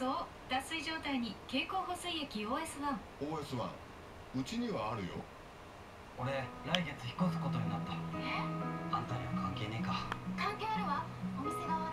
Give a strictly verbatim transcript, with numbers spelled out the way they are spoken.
そう、脱水状態に経口補水液 オーエスワン。 オーエスワン うちにはあるよ。俺、来月引っ越すことになった。え？あんたには関係ねえか。関係あるわ。お店側